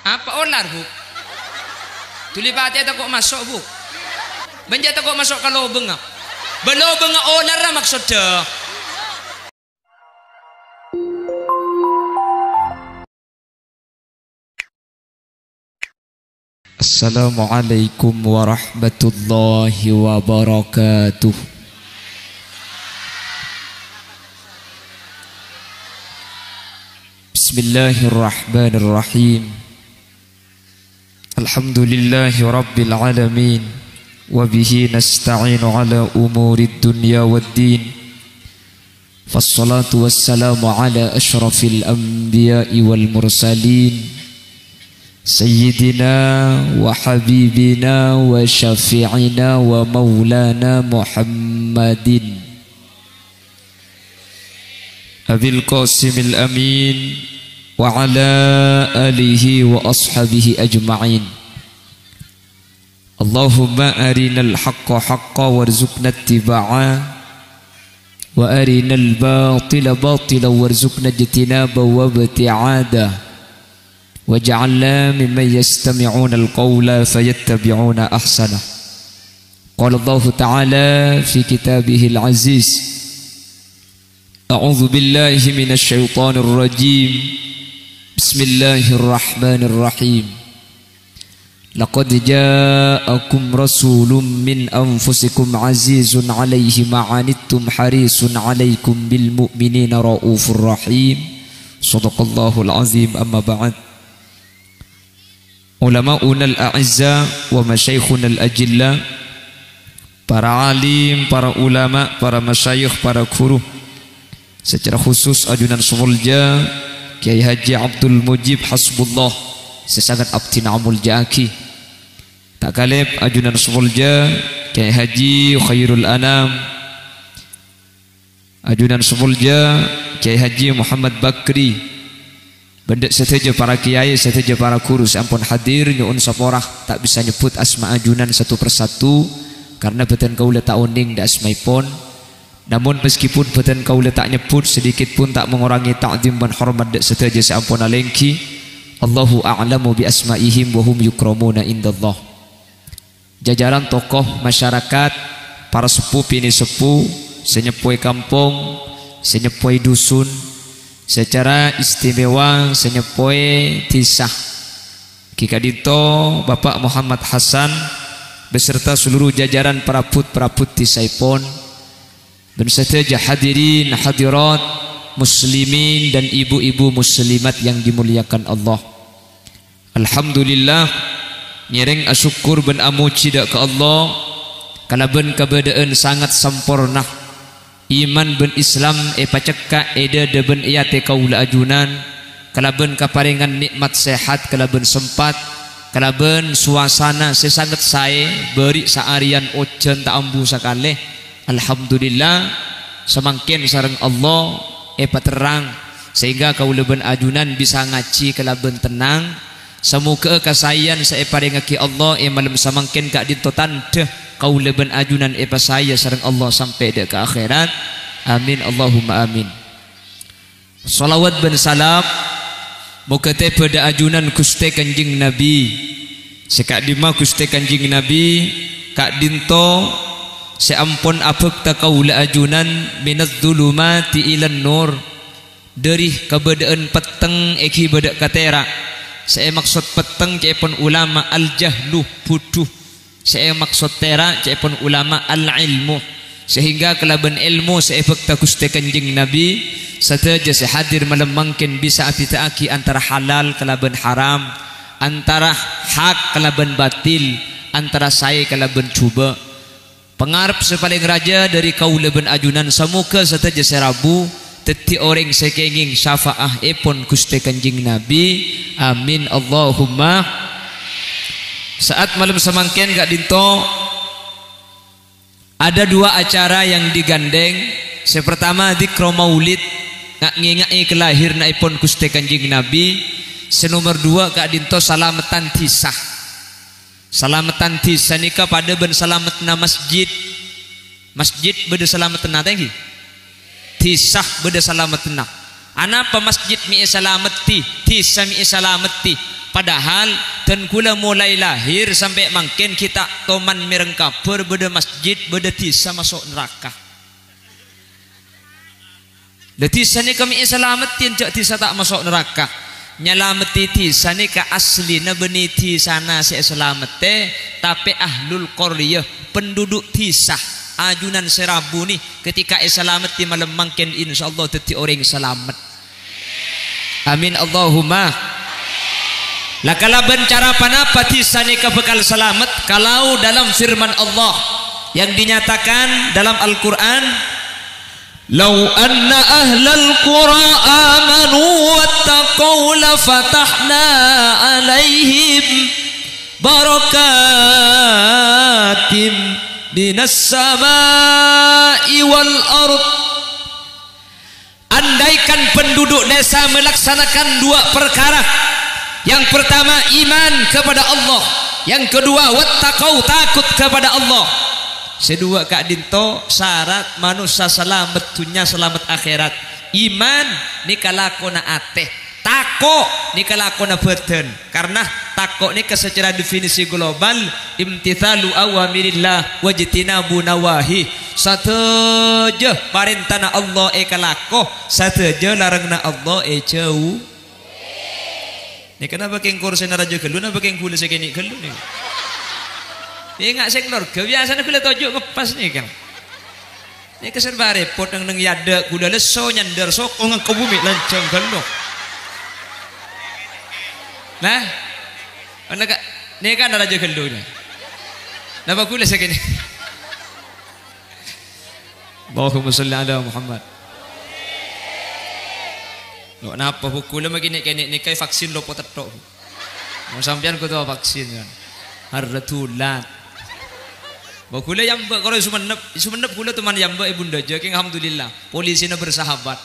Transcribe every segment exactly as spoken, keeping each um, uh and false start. Apa olar bu? Tulipati atau kok masuk bu? Benjat kok masuk kalau bengak? Belum bengak olar maksudnya. Assalamualaikum warahmatullahi wabarakatuh. Bismillahirrahmanirrahim. Alhamdulillahi rabbil alamin. Wabihi nasta'inu ala umurid dunya waddin. Fassalatu wassalamu ala ashrafil anbiya'i wal mursalin. Sayyidina wa habibina wa syafi'ina wa maulana Muhammadin Abil Qasimil Amin wa ala alihi wa ashabihi ajma'in. Allahumma arinal haqqa haqqa warzuqna ittiba'a wa arinal batila batila warzuqna ijtinaba wa ibti'ada. وَجَعَلْنَا مِمَّنْ يَسْتَمِعُونَ الْقَوْلَ فَيَتَّبِعُونَ أَحْسَنَهُ. قال الله تعالى في كتابه العزيز: أعوذ بالله من الشيطان الرجيم بسم الله الرحمن الرحيم لقد جاءكم رسول من أنفسكم عزيز عليه ما عنتم حريص عليكم بالمؤمنين رؤوف الرحيم صدق الله العظيم. أما بعد. Ulama'una al-a'izza wa masyayikhuna al-ajilla, para alim, para ulama, para masyayikh, para guru, secara khusus Ajunan Sumulja Kiai Haji Abdul Mujib Hasbullah sesangat abdi na'amul ja'aki. Tak kalib Ajunan Sumulja Kiai Haji Khairul Anam, Ajunan Sumulja Kiai Haji Muhammad Bakri. Bendak seteja para kiai, seteja para guru, seampun hadir nyuun saporah tak bisa nyebut asma ajunan satu persatu karena beten kau letak uning dak asmaipun. Namun meskipun beten kau letak nyebut sedikit pun tak mengurangi ta'zim dan hormat dak seteja seampun alengki. Allahu a'lamu bi asmaihim wa hum yukramuna indallah. Jajaran tokoh masyarakat, para sepuh pini sepuh, senyepoi kampung, senyepoi dusun. Secara istimewa senyepoe tisah kikadito Bapak Muhammad Hasan beserta seluruh jajaran perabot-perabot tisaipon dan seteja hadirin hadirat muslimin dan ibu-ibu muslimat yang dimuliakan Allah. Alhamdulillah nyereng asyukur ben amuci dak ke Allah kalaben kabadaan sangat sempurna. Iman ben Islam e pacekka eda de ben iate kaula ajunan kalaben kaparingan nikmat sehat kalaben sempat kalaben suasana sesangat sae beri saarian ojen tak ambu sakaleh. Alhamdulillah semangkin sareng Allah e paterang sehingga kaula ben ajunan bisa ngaji kalaben tenang. Semoga kasayan saeparingaki Allah e malam semangkin ka ditotan deh kaula ben ajunan epa saya sareng Allah sampai dak ke akhirat. Amin Allahumma amin. Salawat ben salam muga te pada ajunan Gusti Kanjeng Nabi. Sekak dima Gusti Kanjeng Nabi kak dinto seampun abek ta kaula ajunan minaz zulumati ilan nur. Dari kabadaan peteng eki badak katera. Saya maksud peteng cepon ulama al jahlu bodoh. Saya maksud tera saya pun ulama al-ilmu sehingga kelaban ilmu saya fakta Gusti Kanjeng Nabi seteja sehadir malam mungkin bisa apitaaki antara halal kelaban haram, antara hak kelaban batil, antara saya kelaban cuba. Pengarap sepaling raja dari kaulaban ajunan semoga seteja serabu teti orang sekenging syafaah epon Gusti Kanjeng Nabi. Amin Allahumma. Saat malam semangkin gak dinto ada dua acara yang digandeng. Yang pertama dikro maulid ngak ngingai kelahir naipun Gusti Kanjeng Nabi. Senomor dua gak dinto salametan tisah. Salametan tisah nika pada ben salametna masjid. Masjid beda salametna tadi. Tisah beda salametna. Anapa masjid mi salameti, tisah mi salameti. Padahal tenkula mulai lahir sampai mungkin kita toman merengkapur beda masjid beda tisa masuk neraka. Tisa ni kami selamatin cak tisa tak masuk neraka. Nyelamati tisa ni ke asli na beni tisa na saya selamate tapi ahlul qaryah penduduk tisa ajunan serabu ni ketika selamati malam mungkin insyaallah teti orang selamat. Amin Allahumma. Lah kalau bencara panapa tisani kebekal selamat kalau dalam firman Allah yang dinyatakan dalam Al-Qur'an law anna ahlal qura amanu wattaqaw la fatahna alaihim barakatim minas samai wal ardh. Andaikan penduduk desa melaksanakan dua perkara, yang pertama iman kepada Allah, yang kedua wattaqau takut kepada Allah. Sedua Kak Dinto syarat manusia selamat dunia selamat akhirat. Iman nikalakona ateh, tako nikalakona beten. Karena tako ni secara definisi global imtithalu awamirillah wajtinabu nawahi. Satu je parintana Allah ekalakoh, satu je larangna Allah e jauh. Ni kenapa keng kursi naraja gelu, kenapa keng gula sekini gelu ni? Ni ngak seklor, kebiasaan gula tojuk kepas ni kan? Ni keserba repot neng neng yada gula leso nyandar sokong ngak bumi lancang gelu. Nah, mana kak? Ni kan naraja gelu ni? Napa gula sekini? Allahumma salli ala Muhammad. Lo napa hukum lama kini kini kini vaksin lo potet lo, mau sampean kau tahu vaksin kan, harga tulan. Bakulah yang kalau sumenep sumenep kulah teman yang baik ibunda je, keng alhamdulillah polisi na bersahabat.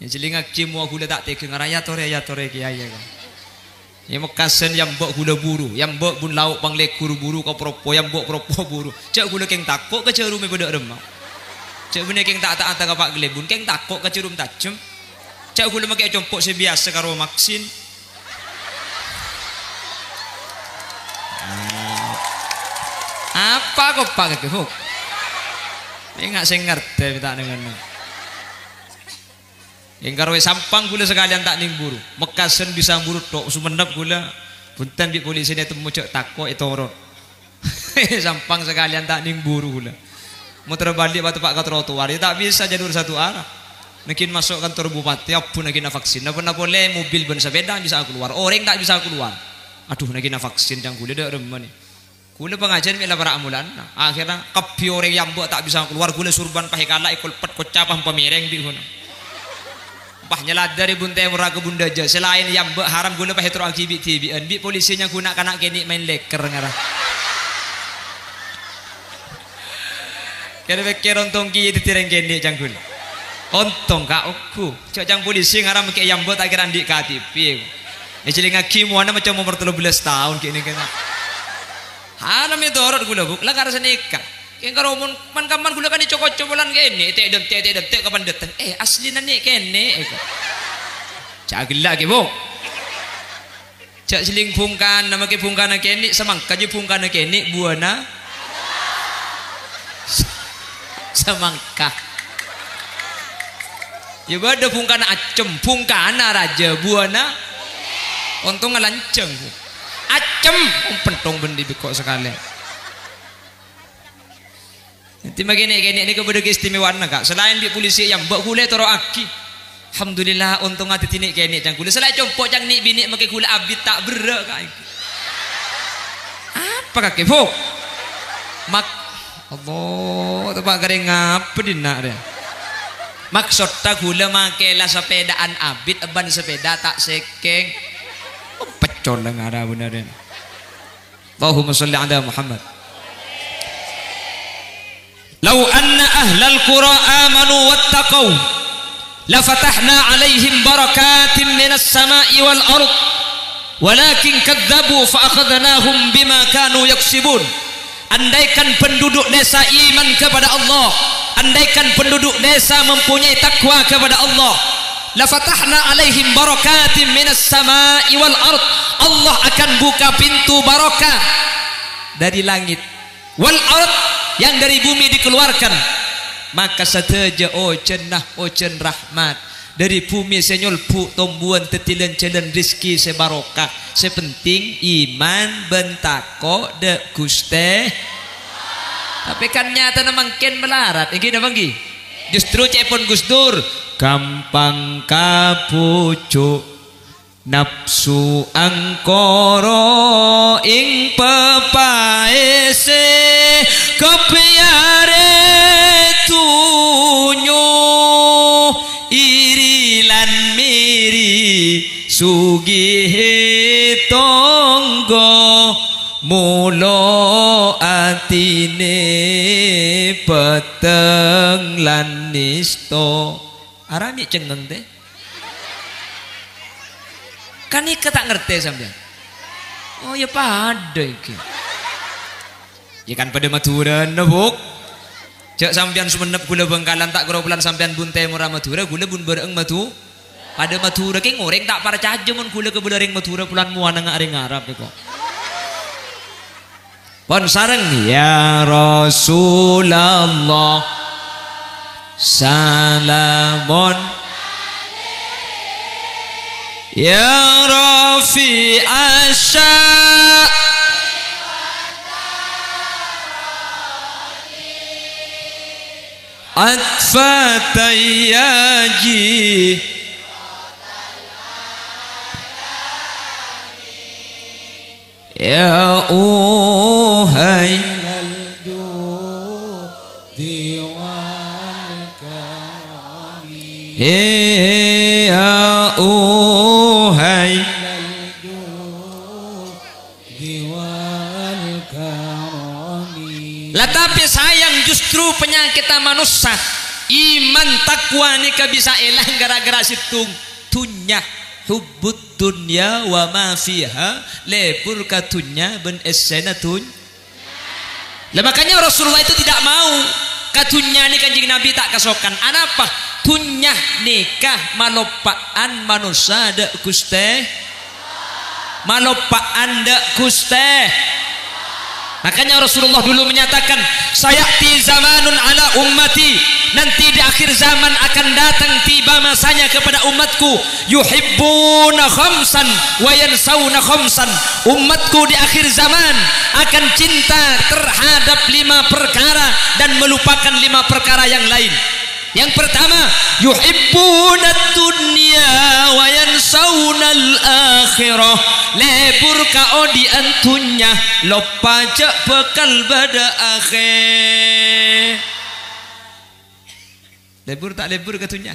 Yang jelinga kimu aku tak teking raya tore raya tore kiai kan. Yang makasen yang baik kulah buru, yang baik bun lauk panglek kuru buru kau propo, yang baik propo buru. Cak kulah keng takok ke ceru me beda remah. Cak bune keng tak tak antara pak gelebun keng takok ke cerum tajem. Cak kulo make compok sebiasa karo vaksin. Apa kok pak kehuk? Ini nggak saya ngerti minta dengan ni. Yang karwe sampang gula sekalian tak ning buru. Mekasen bisa buru tok Sumenep gula. Punten di polisi ni temu cak takok etorot. Sampang sekalian tak ning buru gula. Mau terbalik batu pak kat trotoar, dia tak bisa jalur satu arah. Nakin masuk kantor bupati, apun nakin vaksin. Napa napa boleh mobil bensa beda bisa keluar. Orang tak bisa keluar. Aduh nakin vaksin yang kulit dah remah ni. Kulit pengajian mila para amulan. Akhirnya kapi orang yang buat tak bisa keluar. Kulit surban pahikala ikut pet kocapah pemireng di guna. Pahnya lah dari buntai murah ke bunda je. Selain yang buat haram kulit pahitro akibit T B N. Bi polisinya guna kanak kini main leker ngarah. Kena fikir ontong kiri ditereng kini canggul. Ontong kak aku, cakap polisi ngaram ke yang buat akhiran di K T P. Jadi ngakim mana macam umur terlalu belas tahun kini kena. Haram itu orang gula buk, lah karena nikah. Kena kalau umur pan kaman gula kan dicokot cobolan kini. Teh dan teh teh dan teh kapan datang? Eh asli nani kini. Cakillah kibuk. Cak siling pungkan, nama ke pungkan kini semang kaji pungkan kini buana semangka. Ya bade pungkana acem, pungkana raja buana. Untung ngelanceng. Acem pentong bendi bekok sekali. Nanti magene kene ni kepada keistimewaan kak. Selain bi polisi yang mbok kule toro aki. Alhamdulillah untung ati tinik kene jang kule. Selain compok jang nik binik make kule abit tak berak kak. Apa kak kepok? Mak Allah, tempat kering apa di nak dia? Maksud tak gula makelah sepedaan abid, ban sepeda tak sekeng. Pecol lah ngada benar dia. Allahumma salli ala Muhammad. Lau anna ahlal qura amanu wattaqau, la fatahna alaihim barakatim minas samai wal ardh, walakin kadzabu fa akhadnahum bima kanu yaksibun. Andaikan penduduk desa iman kepada Allah, andaikan penduduk desa mempunyai takwa kepada Allah, lafatahna alaihim barakatim minas sama'i wal ard. Allah akan buka pintu barokah dari langit, wal ard, yang dari bumi dikeluarkan. Maka sateja o cenah o cen rahmat dari bumi senyol pu tombuan tetilen celen rizki sebarokah. Sepenting iman bentako de guste. Tapi kan nyata namang ken melarat. Iki namang gi. Justru cepon Gus Dur gampang kapucuk nafsu angkoro ing pepaese kepiare tunyu irilan miri sugihe tonggo mulo atine peteng lan nisto. Arami cengeng teh. Kan ika tak ngerti sampean. Oh ya pada iki. Ya kan pada Madura nebuk. Cek sampean sumenep gula Bangkalan tak keropulan sampean bunte murah Madura gula bun bereng matu. Pada Madura ki ngoreng tak parcaje mun gula ke belereng Madura pulan muana ngaring Arab kok. Pon sareng ya Rasulullah salamun ya Rafi asya atfatayyaji ya uhay ya uhay lah. Tapi sayang justru penyakit manusia iman takwa nika bisa elang gara-gara situng tunyah hubbud dunya wa ma fiha lebur katunya ben esena tun. Lah makanya Rasulullah itu tidak mau katunya ni kanjeng Nabi tak kasokan anapa kunyah nikah malopaan manusia dek kuste malopaan dek kuste. Makanya Rasulullah dulu menyatakan sayati zamanun ala ummati, nanti di akhir zaman akan datang tiba masanya kepada umatku yuhibbuna khamsan wa yansawna khamsan. Umatku di akhir zaman akan cinta terhadap lima perkara dan melupakan lima perkara yang lain. Yang pertama yuhibbuna dunya wa yansawna al-akhirah lebur kao di antunya lopa jak bekal pada akhir. Lebur tak lebur katunya.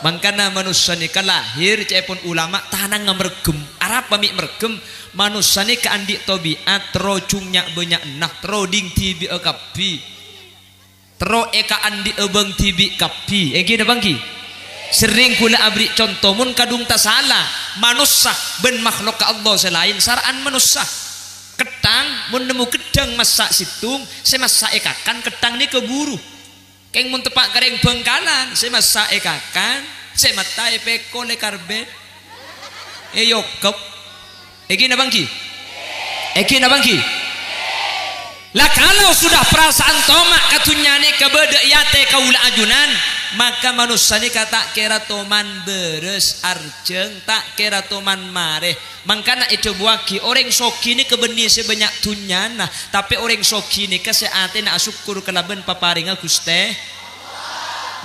Mangkana manusia ni kalahir cepon ulama tanang mergem arab pamik mergem manusia ni keandik tobiat rojungnya banyak nah troding tibi akabi ro ekaan di ebeng tibi kapi egi na bangki sering kula abri contoh mun kadung ta salah manusia ben makhluk ka Allah selain saraan manusia ketang mun nemu kedang masak situng se masak ekakan ketang ni keburu keng mun tepak kareng Bangkalan se masak ekakan se matai peko le karbet e yokop egi na bangki egi na bangki. Lah kalau sudah perasaan tomak katunya ni kebeda yate kaula ajunan maka manusia ni kata kira toman beres arjeng tak kira toman mareh. Mangkana itu buaki orang soki ni kebeni sebanyak tunyana tapi orang soki ni keseate nak syukur kelaben paparinga Gusti.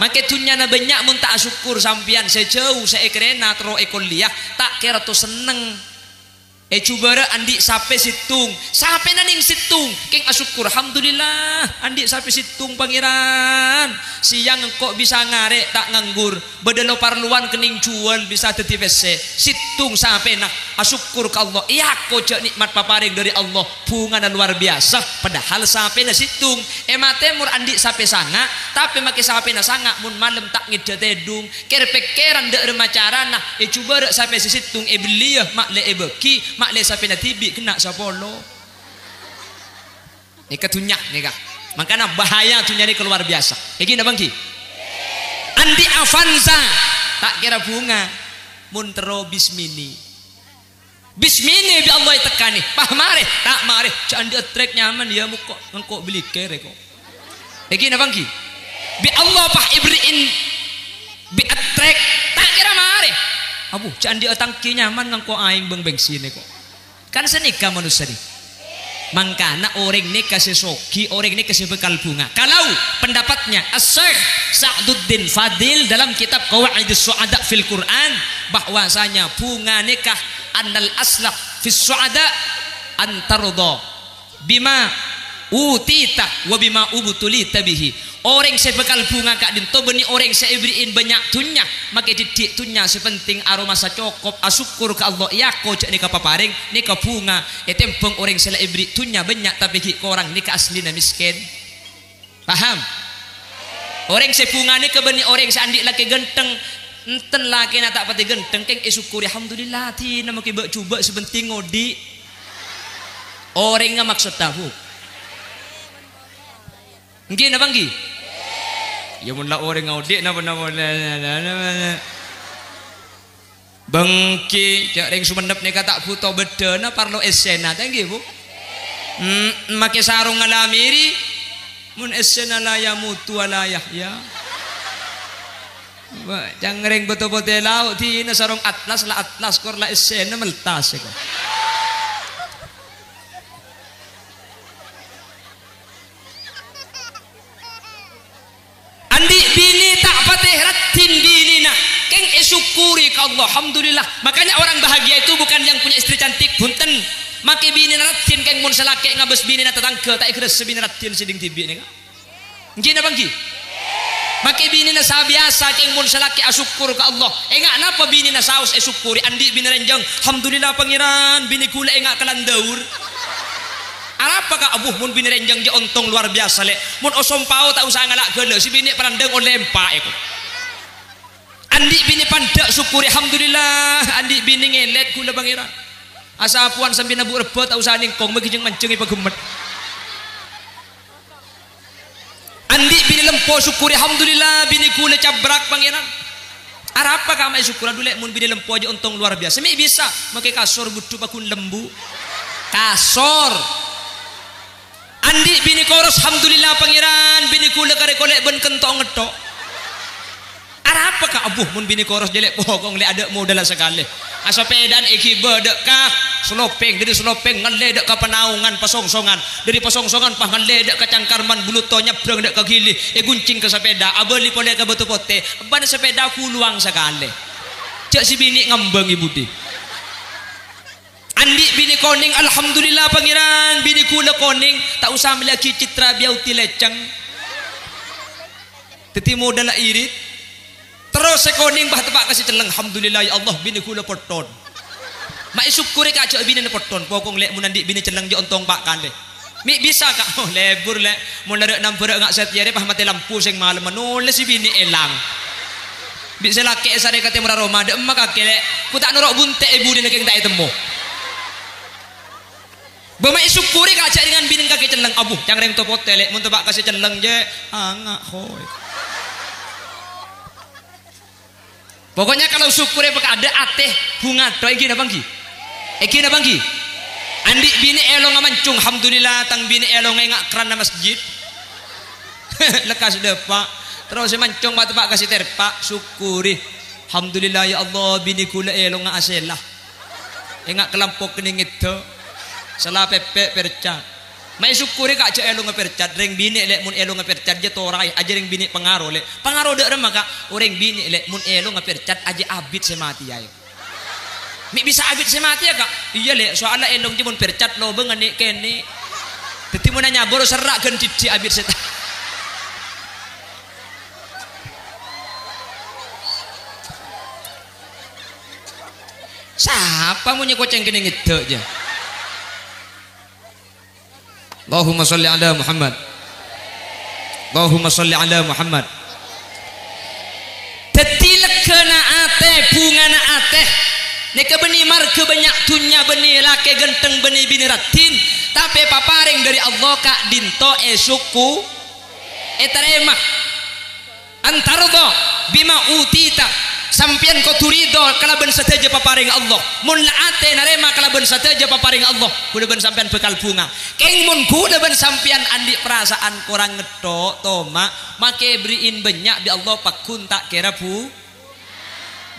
Maka tunyana banyak mun tak syukur sampian sejauh seekrena tro ekoliah tak kira to seneng. Eh coba andi sape situng, sape naning situng, keng asyukur, alhamdulillah, andi sape situng pangeran. Siang engkau bisa ngarek tak nganggur, bedelo parluan kening jual bisa tetivese. Situng sape nak asyukur ke Allah, iya kau cek nikmat paparing dari Allah, bungana luar biasa. Padahal sape na situng, emate mur andi sape sanga, tapi make sape na sanga, mun malam tak ngedetedung, kerpekeran dek remacaran. Nah, eh coba sape situng, eh beliah mak le eh beki. Mak le sampai nanti bi kena sapolo. Nika tunyak nika. Makanya bahaya tunyak ni keluar biasa. Begini bangki. Andi Avanza tak kira bunga muntero bismini bismini bi Allah tekani pah mare tak mare candi trek nyaman dia muko engko beli kere kok iki napa ki bi Allah pah ibriin bi trek tak kira mare abu candi tangki nyaman engko aing beng bengsine kok kan senika manusia ni mangkana orang ini kasih soki, orang ini kasih bekal bunga. Kalau pendapatnya As-Syekh Sa'duddin Fadil dalam kitab Qawaidus Su'ada fil Quran bahwasanya bunga nikah annal aslaf fis su'ada antarudha bima utita wa bima ubtulita bihi. Orang saya bekal bunga kak dinto beni orang saya beriin banyak tunya maka didik tunya sepenting aroma sa cukup asyukur ke Allah ya kau cak nikah paparing nikah bunga ya tempeng orang saya beri tunya banyak tapi ki orang nikah aslinya miskin paham orang saya bunga nikah beni orang saya andik laki genteng enten laki nak tak pati genteng keng syukuri alhamdulillah ti nama ki coba sepenting ngodi orang nggak maksud tahu nggih napa nggih? Ya mun la orang ngaudik napa napa bengki cak ring sumenep nika tak buta bedena parlo esena ta nggih Bu? Hmm make sarung ngalamiri mun esena la yamutu wala yahya. Ba jangring boto-bote laut di sarung atlas la atlas kor la esena meltas kok. Andi bini tak patih ratin bini nak keng syukuri ke Allah alhamdulillah makanya orang bahagia itu bukan yang punya istri cantik punten maki bini ratin keng mun selake ngabes bini na tetangke tak ikut sebini ratin siding tibi ni ngin abang ki maki bini na sabiasa keng mun selake asyukur ke Allah engak napa bini na saus syukuri andi bini renjang alhamdulillah pangeran bini kula engak kelandaur apakah abuh mun bini renjang je ontong luar biasa lek mun osom pau tak usah ngalak gele si bini pandeng on lempak iku andi bini pandak syukuri alhamdulillah andi bini ngelet kula pangeran asa apuan sambil nabu rebo tak usah ningkong bagi jeung mancung ipa gemet andi bini lempo syukuri alhamdulillah bini kula cabrak pangeran arapa ka mai syukur dulek mun bini lempo je ontong luar biasa mi bisa make kasur budu bakun lembu kasur andi bini koros alhamdulillah pangeran bini kula kare kolek ben kentok ngetok arapa ka abuh mun bini koros jelek pokong le ada modal sekali asa pedan iki bedek ka slopeng dari slopeng ngeledek ka penaungan pesongsongan dari pesongsongan pah ngeledek ka cangkarman bulu to nyebrang dek ka gili e guncing ka sepeda abeli pole ka batu pote ban sepeda kuluang sekali cak si bini ngembang ibu di andi bini koning alhamdulillah pangeran bini kula koning tak usah melaki citra beauty leceng teti modal irit terus se koning bah tepak kasih celeng alhamdulillah ya Allah bini kula poton mak syukuri ka ajak bini poton pokong lek mun andi bini celeng je ontong pak kan le mi bisa ka oh lebur lek mun lerek namper ngak setia de pah mati lampu sing malem menulis si bini elang bi selake sare kate murah roma de emak kake lek ku tak norok buntek ibu dine keng tak temu Bama syukuri kacak dengan bini kaki celeng abuh yang reng topot telek mun tebak kasih celeng je angak hoi pokoknya kalau syukuri pek ada ateh bunga doy gini abang ki iki abang ki andi bini elong amancung alhamdulillah tang bini elong ngak kerana masjid lekas depak terus mancung batu pak kasih terpak syukuri alhamdulillah ya Allah bini kula elong ngak aselah ngak kelampok kening itu salah pepek percat mai syukuri kak cek elo ngepercat ring bini lek mun elo ngepercat je torai aja ring bini pengaruh lek pengaruh dek remah kak orang bini lek mun elo ngepercat aja abid semati ayo mi bisa abid semati ya kak iya lek soalnya elo je mun percat lo bengeni kene teti mun nanya boros serak gen cici abid seta siapa munye koceng kene ngedek je Allahumma sholli ala Muhammad. Allahumma sholli ala Muhammad. Dadi legana ateh bungana ateh nika beni marga banyak dunya beni lake genteng beni bini ratin tapi paparing dari Allah kak dinto e syuku e terima antarudha bima utita Sampian kau turido kalaban sateja paparing Allah. Mun laate narema kalaban sateja paparing Allah. Kuda ben sampian bekal bunga. Keng mun kuda ben sampian andi perasaan kurang ngetok toma. Make beriin banyak di Allah pakun tak kira bu.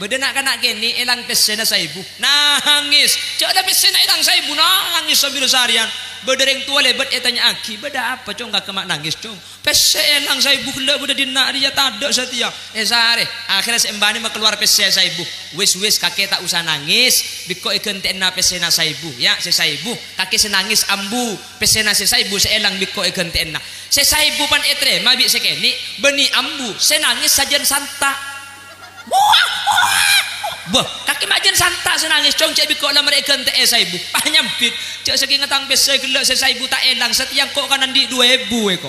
Bedenak kanak gini elang pesena saibu. Nangis. Cak ada pesena elang saibu nangis sambil seharian. Bedereng tua lebat etanya aki beda apa cong gak kemak nangis cong pese elang saibu kela beda dinak dia tadak setia eh sehari akhirnya sembani keluar pese saibu wis wis kakek tak usah nangis biko ikan tena pesena saibu ya sesaibu kakek senangis ambu pesena sesaibu seelang biko ikan tena sesaibu pan etre mabik sekeni beni ambu senangis sajian santa wah wah Buah, kaki majen santak senangis cong cek biko lamar ikan teh saibu panyampit cek saking ngetang pese gelak saibu tak elang setiang kok kanan di dua ibu eko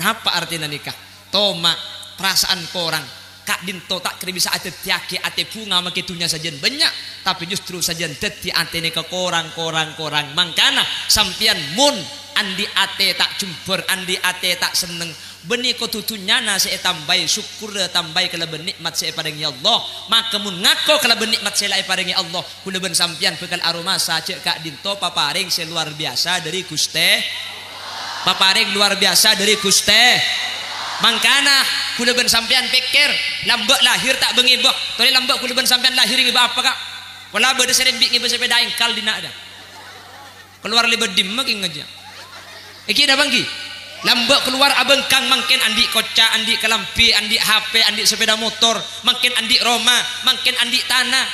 napa artinya nikah toma perasaan korang kak dinto tak kira bisa ada tiaki ate bunga makitunya sajen banyak tapi justru sajen teti ate nikah korang korang korang mangkana sampian mun andi ate tak jumper andi ate tak seneng benih ko tutunya na saya tambay syukur tambay kalau benikmat saya padangi Allah maka mun ngako kalau benikmat saya padangi Allah kuda ben sampian bekal aroma saja kak dinto paparing saya luar biasa dari Guste paparing luar biasa dari Guste mangkana kuda ben sampian pikir lambak lahir tak bengibok tadi lambak kuda ben sampian lahir ngiba apa kak wala beda sering bik ngiba sepeda engkal dina ada keluar libedim makin ngejak iki dah bangki lambak keluar abang kang makin andi koca andi kelampi andi H P andi sepeda motor makin andi Roma makin andi tanah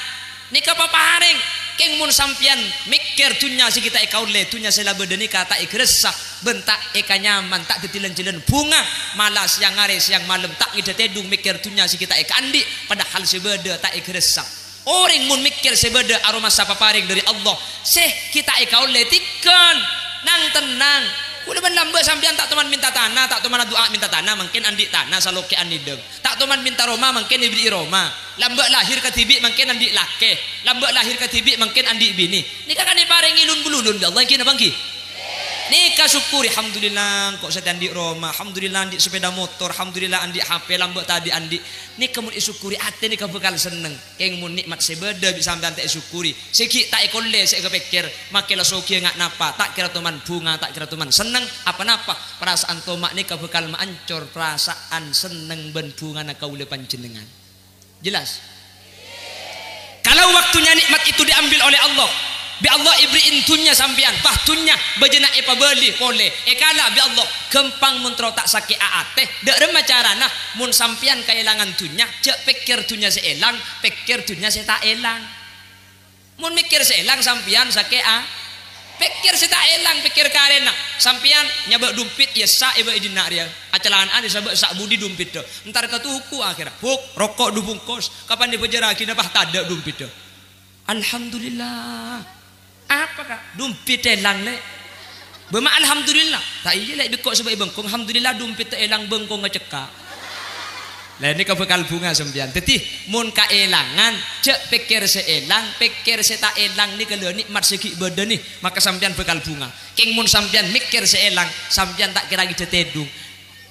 nikah paparing keng mun sampian mikir tunya si kita ikaule tunya sela bedeni kata igresah bentak eka nyaman tak detilen-tilen bunga malah siang hari siang malam tak ngidetedung mikir tunya si kita eka andi padahal sebeda tak igresah orang mun mikir sebeda aroma sapaparing dari Allah seh kita ikaule tikan nang tenang kuda ben lambak sampean tak teman minta tanah tak teman doa minta tanah mungkin andi tanah saloke andi deg tak teman minta Roma mungkin diberi Roma lambak lahir ke tibik mungkin andi lake lambak lahir ke tibik mungkin andi bini nikah kan diparingi lun bulun ya Allah kena bangki nikah syukuri alhamdulillah kok saya andi Roma alhamdulillah andi sepeda motor alhamdulillah andi H P lambak tadi andi nikah mun syukuri ate nikah bekal seneng keng mun nikmat sebeda bisa sampean tak syukuri segi tak ikole sek kepikir make lo soki ngak napa tak kira teman bunga tak kira teman seneng apa napa perasaan tomak nikah bekal maancor perasaan seneng ben bunga nak kaule panjenengan jelas kalau waktunya nikmat itu diambil oleh Allah bi Allah ibriin tunya sampean bahtunya bejena epa beli oleh ekala bi Allah gempang mun tak sake aateh dak rema carana mun sampean kaelangan tunya cek pikir tunya seelang pikir tunya se tak elang mun mikir seelang sampean sake a pikir se tak elang pikir karena sampean nyabak dumpit ya sa eba idina ria acalaan ane sabak sak budi dumpit do entar ketuku akhirat huk rokok dubungkos kapan dipejera kina bah tadak dumpit do alhamdulillah apa kak dumpit elang le bema alhamdulillah tak iya lek bikok sebab bengkong alhamdulillah dumpit elang bengkong ngecekak lah ini bekal bunga sembian tadi mun kaelangan cek pikir seelang pikir se tak elang ni kalau nikmat segi badan ni maka sampean bekal bunga king mun sampean mikir seelang sampean tak kira gitu tedung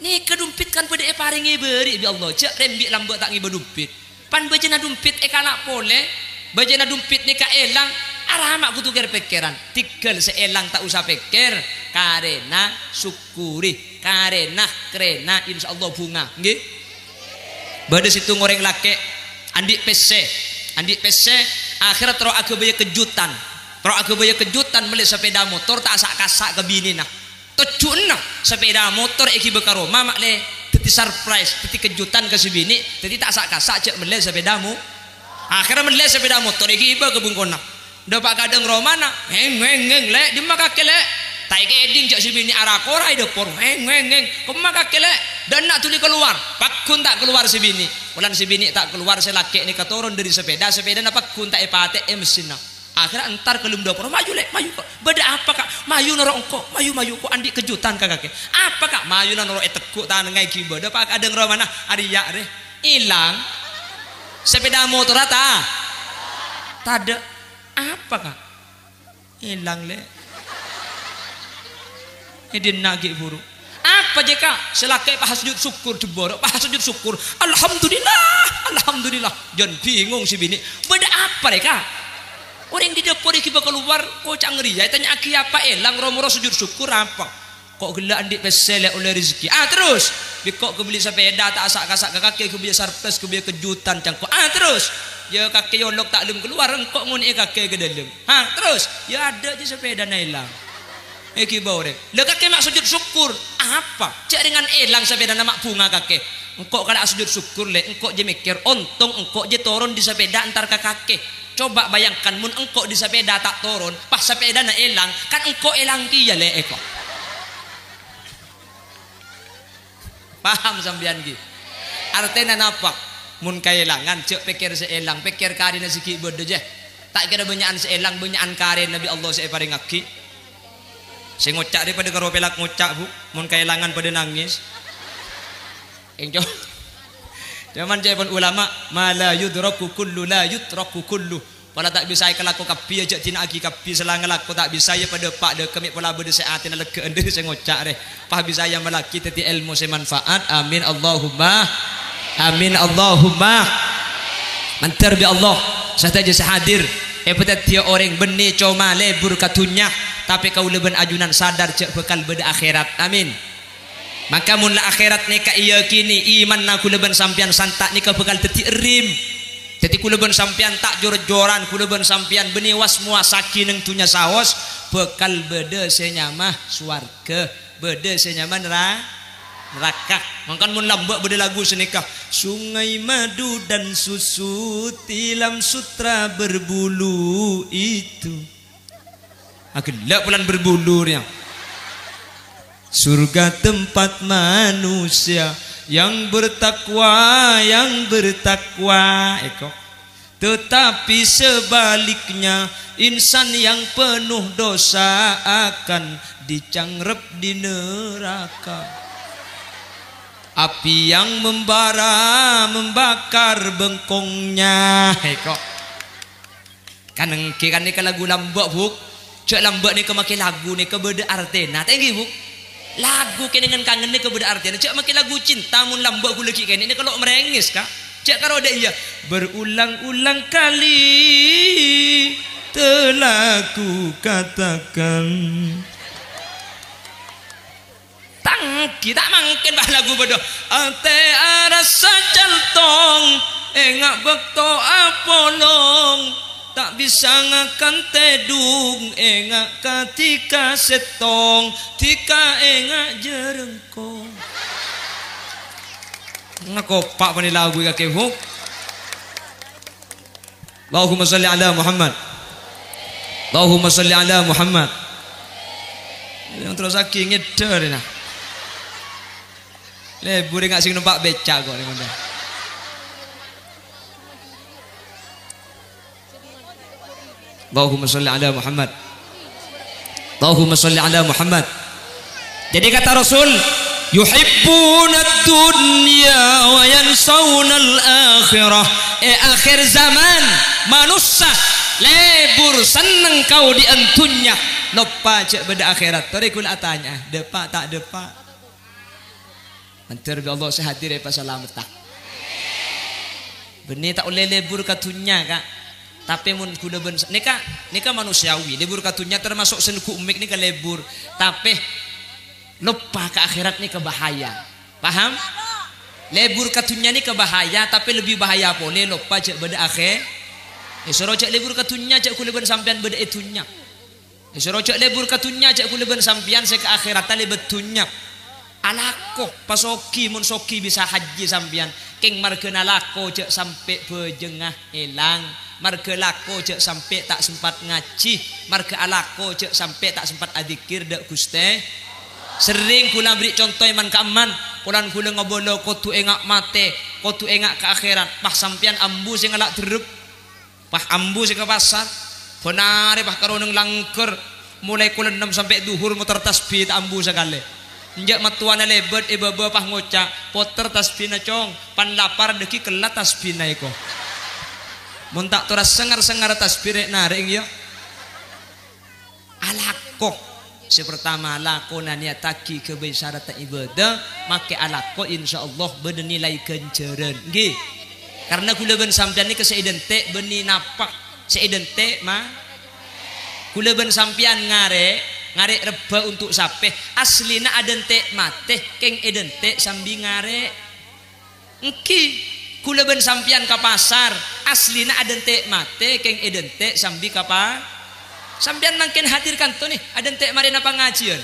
ni kedumpit kan pada paringi beri bi Allah cek rembik lambak tak ngiba dumpit pan bejena dumpit ekalak pole bejena dumpit ni kaelang arahama kutu ger pikiran tigel seelang tak usah pikir karena syukuri karena karena insya Allah bunga nggih bade situ ngoreng laki andi pese andi pese akhirat roh aku baya kejutan roh aku baya kejutan meli sepeda motor tak asak kasak ke bini nah tejuna sepeda motor iki bekaroma makle teti surprise teti kejutan ke si bini teti tak asak kasak cek meli sepedamu akhirnya meli sepeda motor iki iba ke bungkona dapat kadang romana heng heng heng lek di maka kelek tak eding jak sibini arakorai depor heng heng heng ke maka kelek dan nak tuli keluar pakun tak keluar sibini ulan sibini tak keluar selaki ni keturun dari sepeda sepeda nak pakun tak epate eh mesinah akhirnya entar kelum dapur maju lek maju kok beda apa kak maju norong kok maju maju kok andi kejutan kakak apa kak maju norong etekuk tangan ngai kiba dapat kadang romana ariya deh hilang sepeda motor rata tada apa kak hilang le ini nagi buruk. Pak J K selakai pahas sujud syukur jebor, pahas sujud syukur. Alhamdulillah, alhamdulillah. Jangan bingung si bini. Beda apa mereka? Orang di dapur iki bakal keluar kocak ngeri. Ya tanya aki apa elang romoro sujud syukur apa? Kok gila andik pesele oleh rezeki. Ah terus, bikok kebeli sepeda tak asak-asak ke kaki kebeli surprise kebeli kejutan cangkok. Ah terus, ya kaki yolok tak lem keluar engkok ngune kaki ke dalam. Ah terus, ya ada je sepeda nailang. Iki bau deh. Lah kaki mak sujud syukur. Apa? Cak dengan elang sepeda nama bunga kaki. Engkok kada sujud syukur le, engkok je mikir untung engkok je turun di sepeda antar ke kaki. Coba bayangkan mun engkok di sepeda tak turun, pas sepeda na elang, kan engkok elang kia le ekok. Paham sampean ki? Artinya napa? Mun kaelangan cek pikir seelang, pikir karina sikit bodoh je. Tak kira banyakan seelang, banyakan karin Nabi Allah saya paring aki. Saya ngocak daripada karo pelak ngocak bu, mun kaelangan pada nangis. Engjo. Cuman jawaban ulama, mala yudraku kullu la yutraku kullu. Pala tak bisa kelaku kapi aja tina aki kapi selang laku tak bisa ya pada pak de kami pola berde seatin legaan deh saya ngocak deh. Pak bisa ya melaki teti ilmu saya manfaat. Amin Allahumma. Amin Allahumma. Mantar bi Allah. Saya saja sehadir. Epetet dia orang benih cuma lebur katunya. Tapi kau leben ajunan sadar cek bekal beda akhirat. Amin. Maka mula akhirat neka iya kini iman naku leben sampian santak neka bekal teti rim. Jadi kula ben sampean tak jor-joran, kula ben sampean benih wasmua saki neng tunya saos, bekal beda senyamah swarga, beda senyamah neraka. Mangkan mun lambak beda lagu senikah. Sungai madu dan susu tilam sutra berbulu itu. Agelak bulan berbulunya. Surga tempat manusia. Yang bertakwa, yang bertakwa Eko. Tetapi sebaliknya insan yang penuh dosa akan dicanggrep di neraka. Api yang membara membakar bengkongnya Eko. Kan engke kan ni ke lagu lambak buk. Cak lambak ni ke makin lagu ni ke beda artena. Thank you buk. Lagu kene dengan kangen ni kepada artian. Cak makin lagu cinta mun lambak gula kiki kene ni kalau merengis kah? Cak karo ada iya berulang-ulang kali telah ku katakan. Tang kita mungkin bah lagu bodoh. Ate arasa jantong engak bekto apolong tak bisa ngakan tedung engak katika setong tika engak jerengkong ngakopak pani lagu kakek huk. Allahumma salli ala Muhammad. Allahumma salli ala Muhammad. Yang terus aki ngeder nah. Lebur engak sing numpak becak kok ni. Allahumma salli ala Muhammad. Allahumma salli ala Muhammad. Jadi kata Rasul, yuhibbuna dunya wa yansawna al-akhirah. Eh akhir zaman manusia lebur seneng kau di antunya. Lupa cek beda akhirat. Torikul atanya, depak tak depak. Mentir bi Allah sehadir ya pasalamat tak. Benih tak boleh lebur katunya kak. Tapi mun kuda ben nikah nikah manusiawi lebur katunya termasuk senku umik nikah lebur tapi lupa ke akhirat nikah bahaya paham lebur katunya nikah bahaya tapi lebih bahaya boleh lupa cek benda akhir esok cek lebur katunya cek kuda ben sampian benda itunya esok cek lebur katunya cek kuda ben sampian saya ke akhirat tali betunya alakoh pasoki mun soki bisa haji sampian keng markena lako cek sampai bejengah elang. Marga lako cek sampai tak sempat ngaji. Marga alako cek sampai tak sempat adzikir dak guste. Sering kula beri contoh iman keaman. Kulan kula ngobolo kotu engak mate. Kotu engak ke akhirat. Pah sampian ambu sing ngelak derep. Pah ambu sing ke pasar. Honare pah karoneng langker. Mulai kula enam sampai duhur muter tasbih tak ambu sekali. Njak matuana lebet ibaba pah ngocak. Poter tasbih na cong. Pan lapar deki kelat tasbih na iko. Mun tak turas sengar-sengar tasbih rek naring ya. Alakoh Si pertama lakonannya taki kebesaran ibadah, maka alako insya Allah bernilai kenceran. Gih, karena kula ben sampean ni keseidentik beni napak seidentik mah. Kula ben sampean ngare. Ngarek reba untuk sape aslina adentek mateh keng edentek sambil ngarek engki kula ben sampean ka pasar aslina adentek mateh keng edentek sambil kapa sampean mangkin hadir kanto nih adentek mari napa ngajian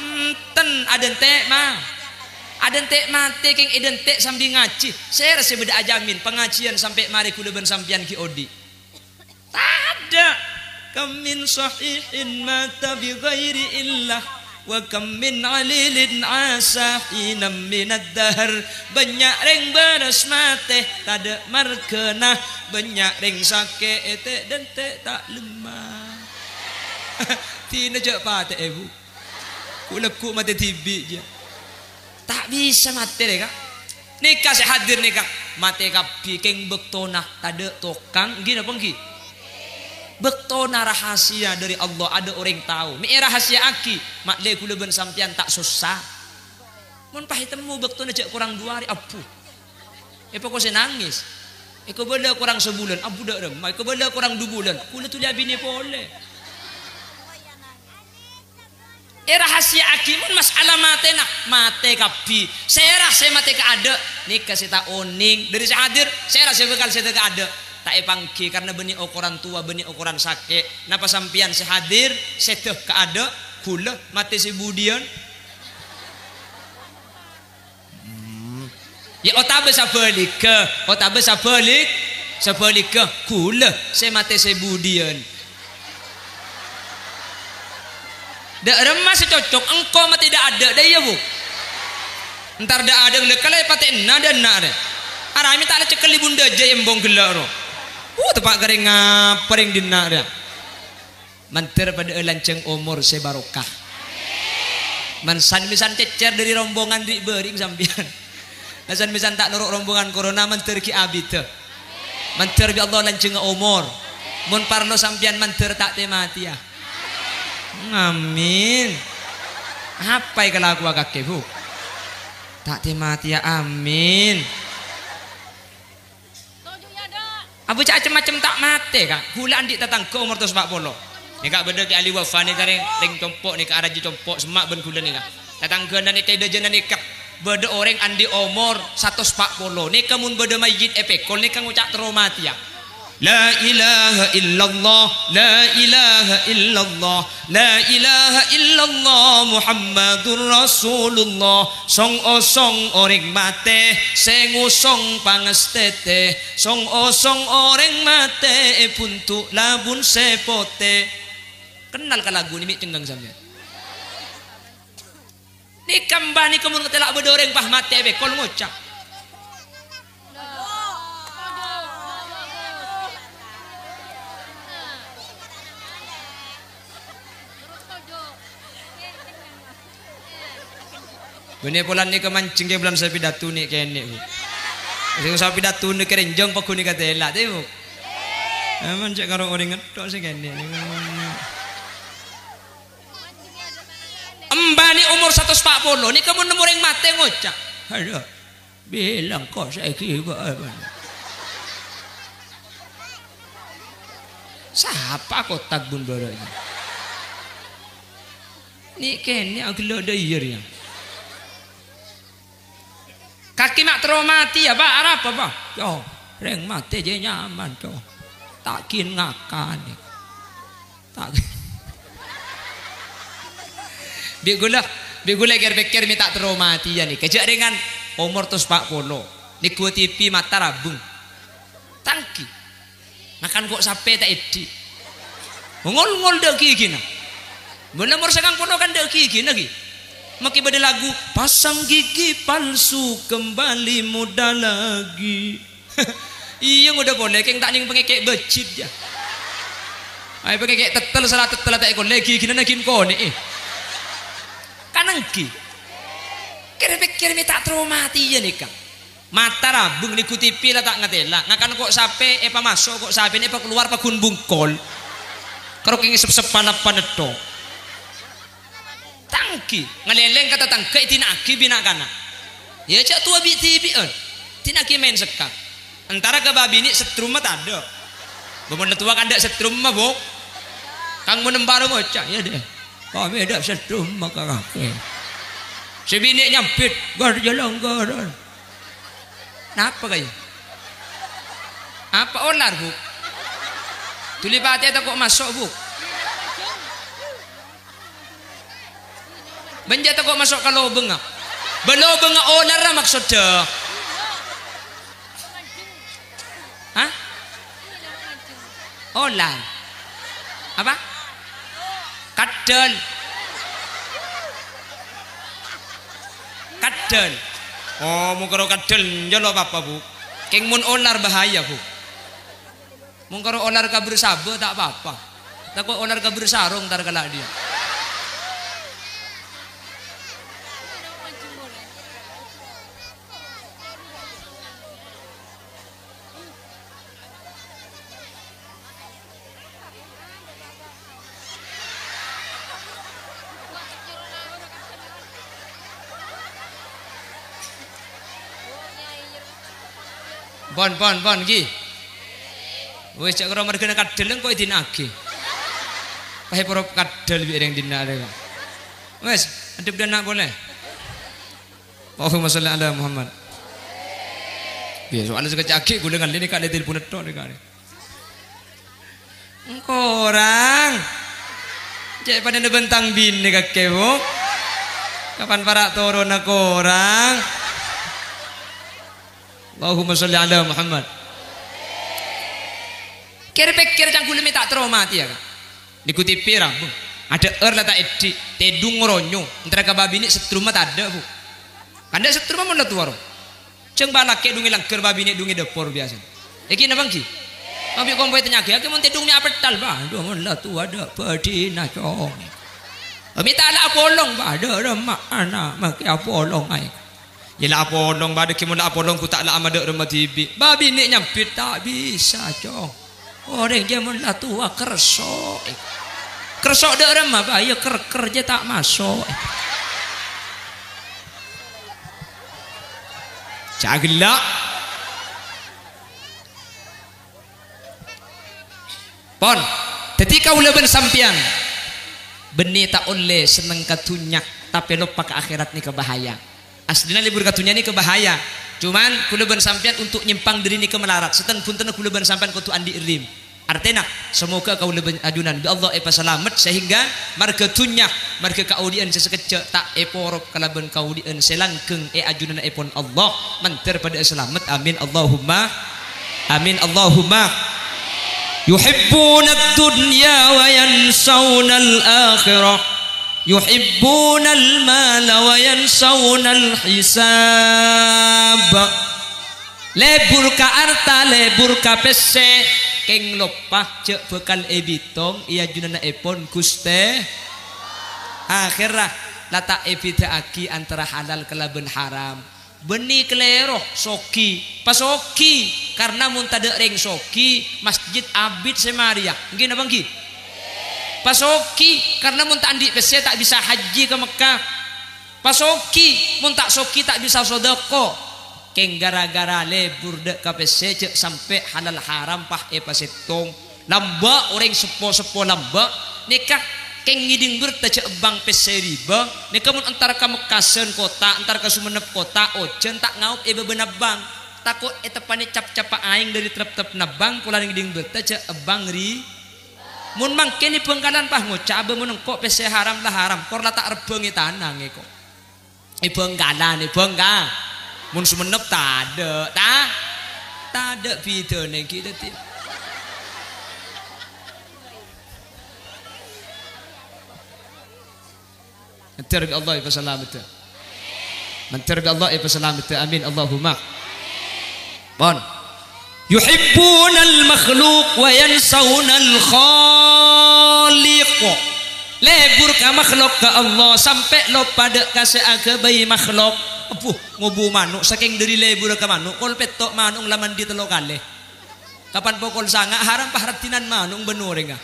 enten adentek mah adentek mateh keng edentek sambil ngaji saya rasa beda ajamin pengajian sampai mari kula ben sampean ki odi tak ada. Kam min sahihin mata bi ghairi illah wa kam min alilin asahinam minad dahr banyak ring beres mateh tade markenah banyak ring sake ete dan te tak lemah tina jok pate ibu kulekku mate tibi je tak bisa mate deh kak nikah saya hadir nikah mate kapi keng bektonah tade tokang gini apa nggih bektona rahasia dari Allah ada orang tahu. Mie rahasia aki mak le kula ben sampean tak susah. Mun pahitemu bektona cek kurang dua hari apu. Epo ko senangis. Eko bela kurang sebulan apu dak rem. Eko bela kurang dua bulan. Kula tu lihat bini pole. E rahasia aki mun masalah mate nak mate kapi. Saya rasa mate ka ada. Nikah sita oning dari saya hadir. Saya rasa bekal saya tak ada. Tak epangki karena beni ukuran tua beni ukuran sakit. Napa sampian sehadir seteh keada kula mati si budian. Hmm. Ya otabe sabalik ke, otabe sabalik, sabalik ke kula saya mati si budian. Dak remah si cocok engko mati dak ada dah ya bu. Entar dak ada lekale paten nada nak re. Arami tak le cekel bunda je embong gelak ro. Uh, tepak garing ngaparing dina dah. Mantir pada lanceng umur sebarokah. Mansan misan cecer dari rombongan di bering sambian. Mansan misan tak nuruk rombongan corona mantir ki abite. Mantir bi Allah lanceng umur. Mun parno sambian mantir tak temati ya. Amin. Apa yang kalau aku kakek bu? Tak temati ya amin. Abu cak macam tak mati kak. Gula andik datang ke umur tu sebab polo. Nih kak benda ke ahli wafah ni kare. Ling compok ni kak araji compok semak ben gula ni kak. Datang ke nani kak dajen nani kak. Benda orang andi umur satu sebab polo. Nih kamu benda majid epekol ni kak ngucak teromati ya. La ilaha illallah, la ilaha illallah, la ilaha illallah Muhammadur Rasulullah. Song osong orang mate, sengusong pangestete. Song osong orang mate, puntuk labun sepote. Kenal ke lagu ni mik cenggang sampean. Ni kambah ni kemun ketelak bedoreng pah mate be kol ngocak. Benih polan ni kemancing ke bulan sapi datu ni kene bu. Kalau sapi datu ni kerenjang paku ni kata elak tu bu. Aman cek kalau orang ngetok sih kene. Embah ni umur satu sepak polo ni kamu nemu orang mati ngocak. Ada bilang kau saya kira. Siapa kotak bun baranya? Ni kene aglo dayernya. Kaki mak teromati ya pak Arab apa pak? Yo, reng mati je nyaman tu. Takin ngakan, tak. Bigulah, bigulah ker-ker mi tak teromati ya ni. Kejak dengan umur tu sepak polo. Ni kuat tipi mata rabung. Tangki, makan kok sape tak edi. Ngol-ngol deki gina. Bulan umur sekarang polo kan deki gina gini. Makin pada lagu pasang gigi palsu kembali muda lagi. Iya udah boleh keng tak ning pengekek becit ya. Ai pengekek tetel salah tetel tak ikon lagi gini nakin kone eh. Kanengki. Kira-kira mi tak traumati ya nikah. Mata rabung nikuti pila tak ngatela. Ngakan kok sape epa masuk kok sape epa keluar pagun bungkol. Karo keng sep-sepan apa netok. aki ngeleleng kata tangkai tina aki binakana ya cak tua biti bion tina aki main sekak antara ke babi ini setrum mah tado bener tua kan dak setrum mah bok kang menembar bocah ya deh kami dak setrum mah kakak sebini nyampit gar jalan garan napa kaya apa onar buk tulipati atau kok masuk buk benjata kok masuk ke lobeng belobeng onar lah maksudnya hah? Onar apa? kadel kadel oh mau karo kadel jalo apa bu keng mun onar bahaya bu mau karo onar kabur sabu tak apa-apa takut onar kabur sarung ntar kena dia pon pon pon ki wis cak karo mergane kadel engko dinage pahe para kadel wik ring dinake wis adep dana boleh Allahumma shalli ala Muhammad piye soalnya sekecaki gulengan ini kak telepon tok kak engko orang cek pada nebentang bin kak kewo kapan para turun aku orang Allahumma sholli ala Muhammad. Kira-kira canggul tak trauma ya kan. Dikutip pirang, Bu. Ada er lata eddi, tedung ronyo, antara kababini setrum tak ada, Bu. Kanda setrum mun letu waro. Ceng balake dungi langker babini dungi depor biasa. Iki napa ki? Ambil kompoe tenyage, ake mun tedungnya apetal, Ba. Aduh mun letu ada pedina cong. Ami tak ala polong, Ba. Ada remak anak make apolong ai. Yelah apolong badai kemula apolong ku tak lah amadek rumah tibi babi ni nyampit tak bisa cong orang dia mula tua kersok kersok dek rumah bahaya ker kerja tak masuk cagelak pon ketika ulah bersampian benih tak oleh seneng katunyak tapi lupa ke akhirat ni kebahaya aslinya libur katunya ini kebahaya cuman kuleban sampean untuk nyimpang dari ini ke melarat seteng punten kuleban sampean kutu andi irim artinya semoga kau leben adunan bi Allah epa selamat sehingga marga tunyak marga kaudian sesekecek tak eporok kalaban kaudian selangkeng e ajunan epon Allah menter pada selamat amin Allahumma amin Allahumma yuhibbunad dunya wa yansawnal akhirah yuhibbunal mala wa yansawnal hisab lebur ka harta lebur ka pese keng lopah cek bekal ebitong iya junana epon guste akhirah lata ebita aki antara halal kelaben haram benih keleroh soki pasoki karena muntada ring soki masjid abid semaria mungkin apa nggih pasoki karena muntak andi P C tak bisa haji ke Mekah pasoki muntak soki tak bisa sodako keng gara-gara lebur dek ke P C cek sampai halal haram pah epa setong lamba orang sepo-sepo lamba nikah keng ngiding berta cek bang P C riba nikah mun antar ke Mekasen kota antar ke Sumenep kota ojen tak ngaup eba benabang takut etepane cap-capa aing dari trep-trep nabang pulang ngiding berta cek bang ri mun mangke ni Bangkalan pah ngocak abe mun engko pese haram lah haram kor la tak rebengi tanah nge kok e Bangkalan e Bangka mun Sumenep tak ada tak tak ada bidone ki detik mentar bi Allah wa salamata mentar bi Allah wa salamata amin Allahumma bon yuhibbunal makhluq wa yansawnal khaliq lebur ka makhluk ke Allah sampai lo pada kasih aga bayi makhluk apuh ngubu manuk saking dari lebur ka manuk kol petok manung laman di telo kali kapan pokol sanga haram pahartinan manung benur enggak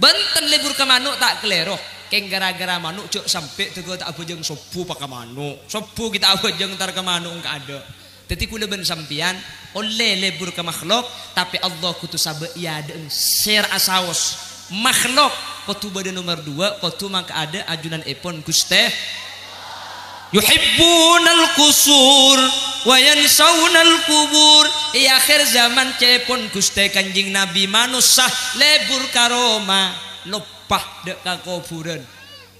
benten lebur ka manuk tak kleroh Keng gara-gara manuk cok sampai tuh tak abojeng sopu pakai manuk. Sopu kita abojeng tar ke manuk enggak ada. Tetapi kula ben sampian oleh lebur ke makhluk, tapi Allah kutu sabe iaden ser asaos makhluk. Kotu badan nomor dua, kotu maka ada ajunan epon Guste. Yuhibbunal qusur wa yansawnal qubur. I akhir zaman cepon Guste Kanjing Nabi manusia lebur karoma lopah dek ka kuburan.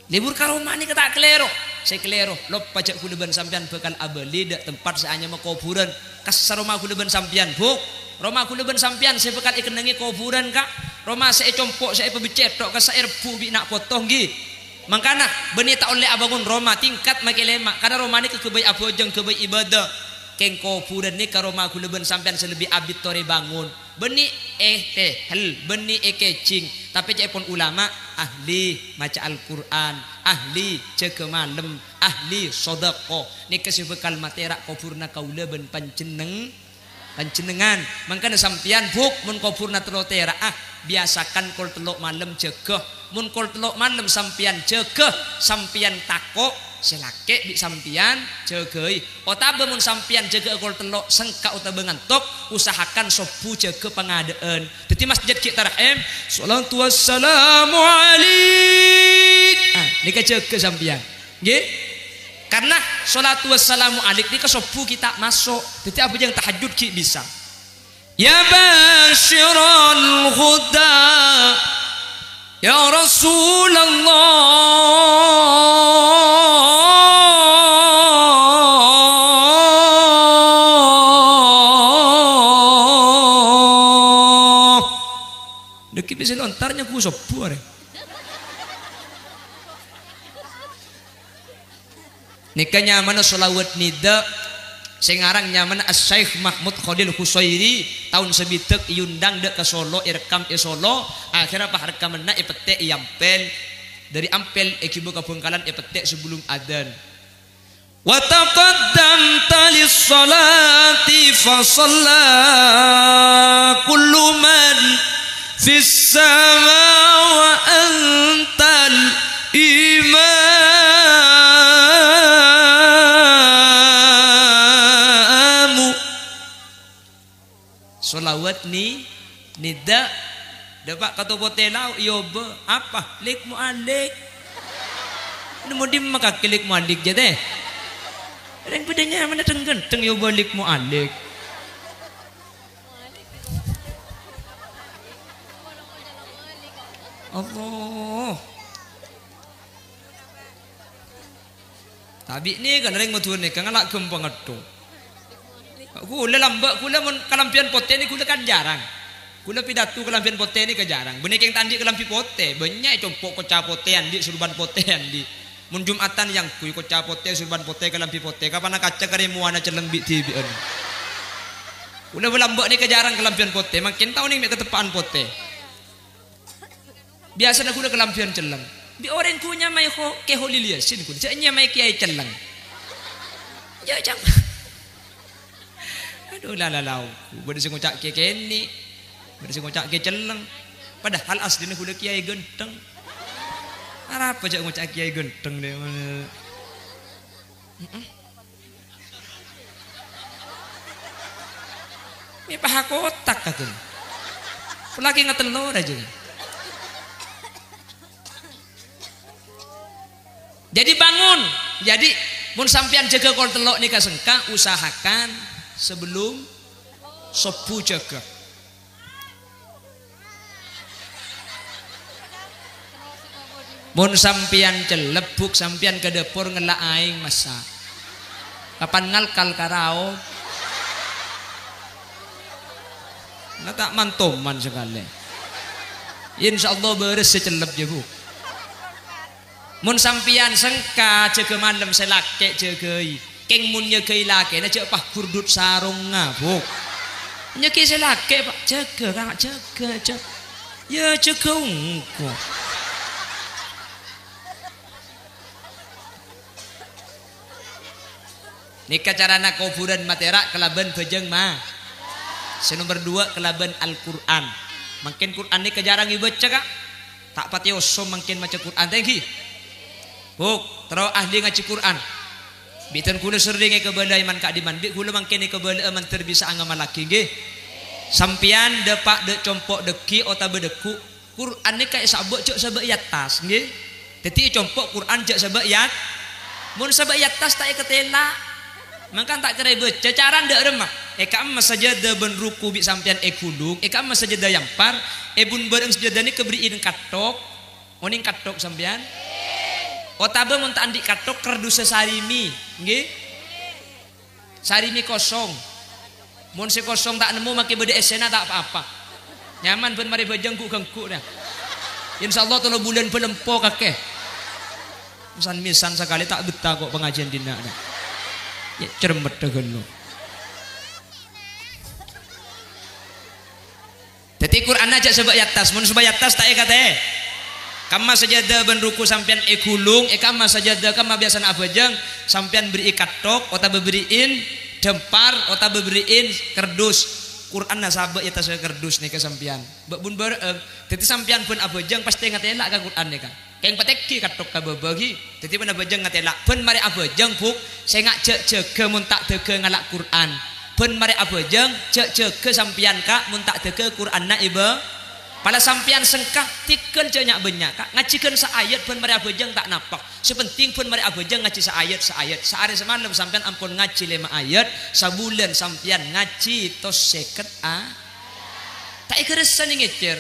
Lebur karoma ni kata kelero. Saya kelero lopah cek kudeban sampean bekal abeli dek tempat saanya mau kuburan. Kasar rumah kudeban sampean buk. Rumah kudeban sampean saya bekal ikenengi kuburan kak. Rumah saya compok saya pebicet dok ka saya rebu bi nak potong gi. Mangkana beni tak oleh abangun Roma tingkat makin lemak karena Roma ni kebaik abojeng kebaik ibadah kengko puran ni karo Roma kuleben sampean selebih abid tore bangun beni eh teh hel beni eh kecing tapi cek pun ulama ahli maca Al-Quran ahli cek malam ahli sodako ni kasih bekal materak kopurna kauleben panceneng pancenengan mangkana sampean buk mun kopurna telotera ah biasakan kol telok malam cekeh mun kol telok malam sampian jegeh sampian takok selake di sampian jegei otabe mun sampian jegeh kol telok sengka otabe ngantuk usahakan sopu jegeh pengadaan jadi masjid kita rakyat salatu wassalamu alaik ah, ini ke jegeh sampian gih? Karena salatu wassalamu alaik ini ke sopu kita masuk jadi apa yang tahajud kita bisa ya basyiral khuda Ya Rasulullah Deki bisa lontarnya ku sopu are Nika nyaman solawat nida Sing aran nyaman Asy-Syaikh Mahmud Khalil Husairi tahun sebitek iundang dek ke Solo irekam e Solo akhirnya pah rekamanna e petek e ampel dari ampel e kibu ka Bangkalan e petek sebelum adzan wa taqaddamta lis-salati fa shalla kullu man fis samaa wa antal imam Solawat ni nida dapat kata botelau yoba apa lik mu'alik nemu di maka lik mu'alik je teh yang bedanya mana teng-teng yoba lik mu'alik Allah tapi ni kan ring mutun ni kan lak gempang atuh Kula lambak, kula mun kalampian pote ni kula kan jarang. Kula pidato kalampian pote ni kan jarang. Benih keng tandi kalampi pote, banyak compok kocah pote andi surban pote andi. Mun Jumatan yang kui kocah pote surban pote kalampi pote. Kapan nak kaca karimuana celeng bik tibi an. Kula lambak ni kan jarang kalampian pote. Makin tahun ni mek ketepaan pote. Biasa nak kula kalampian celeng. Bi orang kunya mai ho keholiliasin kula. Janya mai kiai celeng. Ya jangan. Aduh la la la aku bade sing ngocak ke kene bade sing ngocak ke celeng padahal asline kudu kiai genteng arep aja ngocak kiai genteng deh heeh mi paha kotak aku pelaki ngetelor aja jadi bangun jadi mun sampean jaga kol telok nika sengka usahakan sebelum sopu jaga mun sampian celebuk sampian ke dapur ngelak aing masa kapan ngalkal karao nah tak mantuman sekali insyaallah beres seceleb je bu mun sampian sengka jaga malam selakek jagai Keng mun nyekei laki, nak cepah kurdut sarung ngabuk. Nyekei selaki pak jaga, kang jaga, jaga. Ya jaga engkau. Nikah cara nak kuburan materak kelaban bejeng mah. Senomor dua kelaban Al Quran. Makin Quran ni kejarang ibaca kak. Tak patio so mungkin maca Quran tegi. Buk, tero ahli ngaji Quran. Biten kula sering ke bala iman ka diman. Bik kula mangkene ke bala man terbisa ngamal laki nggih. Sampian depak de compok deki ota bedeku. Quran ni kae sabak cuk sabak yatas nggih. Dadi compok Quran cuk sabak yat. Mun sabak yatas tak ketela. Mangkan tak kere beca caran dak remah. Eka amma sajadah ben ruku bi sampean e kudung, eka amma sajadah yang par, e bun bareng sajadah ni keberiin katok, oning katok sampean. Otabe mun tak andik katok kerdusa sarimi, nggih. Sarimi kosong. Mun se kosong tak nemu make bede esena tak apa-apa. Nyaman ben mari bajang ku gengku dah. Insyaallah tolo bulan pelempo kakeh. Misan-misan sekali tak betah kok pengajian dina dah. Ya cermet degeno. Jadi Quran aja sebab yatas, mun sebab yatas tak kata eh. Kamma sajadah ben ruku sampean ekulung, eh kamma sajadah kamma biasana abajeng sampean beri katok, ota beberiin dempar, ota beberiin kerdus. Quran nasabak yatas kerdus nih ke sampean. Mbak bun ber, jadi sampean pun abajeng pasti ngat elak ka Quran nih ka. Keng pateki katok ka babagi, jadi pun abajeng ngat elak. Pun mari abajeng puk, saya ngak cek-cek mun tak tege ngalak Quran. Pun mari abajeng cek-cek ke sampian kak mun tak teke Quran na ibe pala sampian sengkah tikel cenyak benyak kak ngacikeun saayat pun mari abajeng tak napak sepenting pun mari abajeng ngaci saayat saayat saare semalam sampian ampun ngaci lima ayat sabulan sampian ngaci tos seket a tak ikeresan ngecer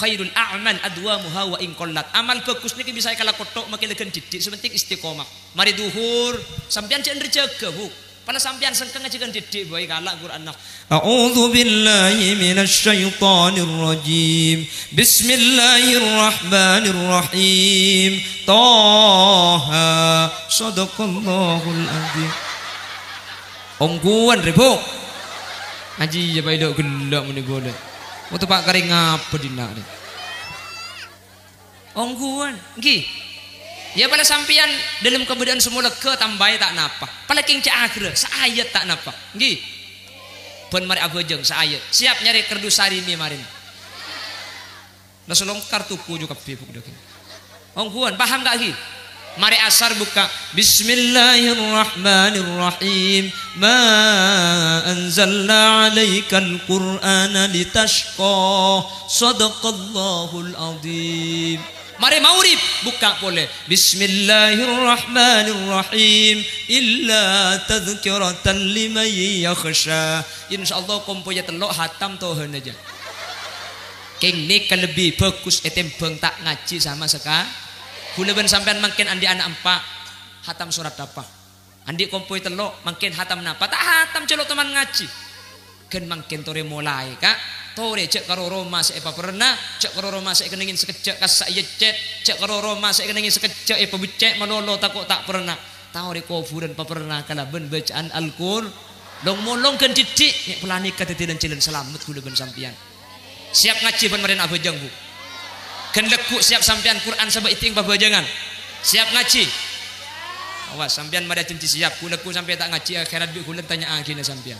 khairul a'man adwamuha wa in qallat amal bagus niki bisa kala kotok make legen didik sepenting istiqomah mari duhur sampian cen rejege bu pada sampean sengkeng aja kan didik baik galak Quran nak. A'udzu billahi minasy syaithanir rajim. Bismillahirrahmanirrahim. Taha sadaqallahul azim. Ongguan ribuk. Haji ya bae dok gelak muni golek. Mutu pak kari ngape dina ni. Ongguan nggih. Ya pada sampian dalam keberadaan semula ke tambai tak napa. Pada king cakra saayat tak napa. Nggih. Pun mari abajeng saayat. Siap nyari kerdus sarimi mari. Lasolong kartu ku juga pipuk dak. Ongguan paham gak nggih? Mari asar buka Bismillahirrahmanirrahim. Ma anzalna 'alaikal Qur'ana litashqa. Shadaqallahul 'azim. Mari maurib buka boleh Bismillahirrahmanirrahim illa tadhkiratan liman yakhsha insyaallah kompoya telok hatam tohen aja king ni kelebih bagus etembeng tak ngaji sama seka kula ben sampean mungkin andi anak empat hatam surat apa andi kompoy telok mungkin hatam napa tak hatam celok teman ngaji gen mungkin tore mulai kak tore cek karo Roma sik pernah cek karo Roma sik keningin sekejap kasak ye cet cek karo Roma sik keningin sekejap e pebecek melolo takok tak pernah tau rekuburan pernah kala ben bacaan Al-Qur'an long molong ken didik nek pelani kadetilan cilen selamat gule ben sampean siap ngaji ben maren abajang bu ken lekuk siap sampean Quran sebab iting babajangan siap ngaji awas sampean mada cinci siap ku lekuk sampean tak ngaji akhirat bi kulen tanya agina sampean